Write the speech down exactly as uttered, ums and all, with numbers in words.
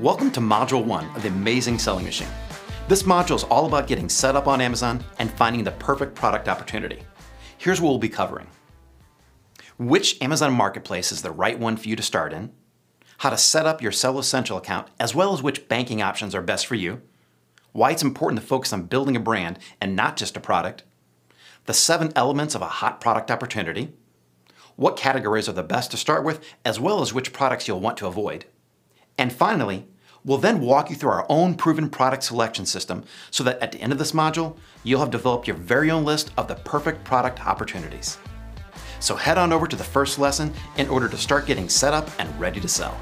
Welcome to Module one of the Amazing Selling Machine. This module is all about getting set up on Amazon and finding the perfect product opportunity. Here's what we'll be covering. Which Amazon marketplace is the right one for you to start in, how to set up your Seller Central account, as well as which banking options are best for you, why it's important to focus on building a brand and not just a product, the seven elements of a hot product opportunity, what categories are the best to start with, as well as which products you'll want to avoid. And finally, we'll then walk you through our own proven product selection system so that at the end of this module, you'll have developed your very own list of the perfect product opportunities. So head on over to the first lesson in order to start getting set up and ready to sell.